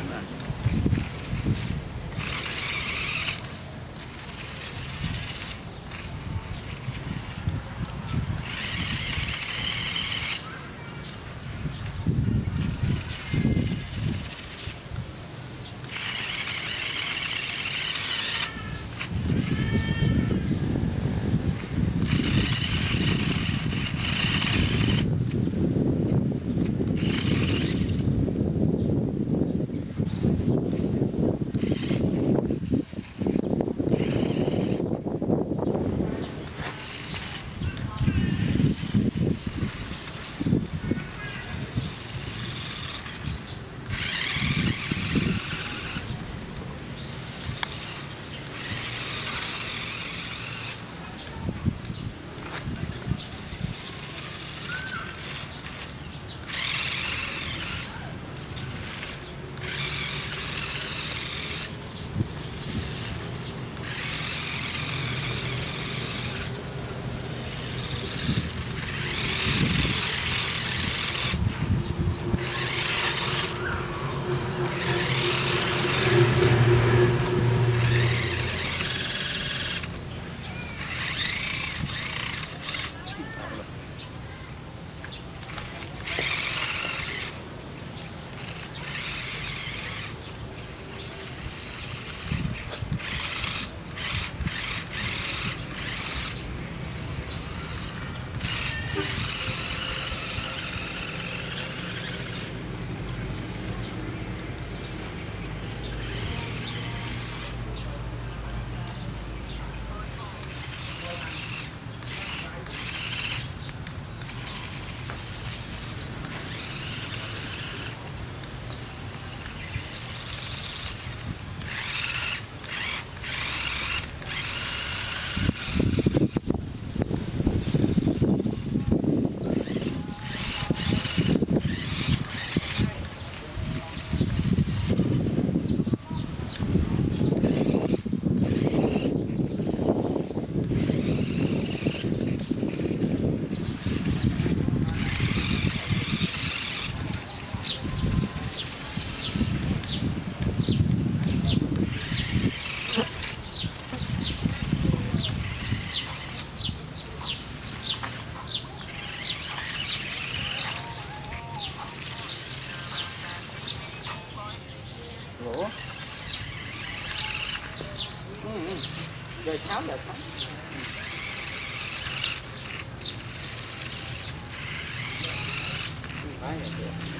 verdad. Rồi tháo được không? Phải là được.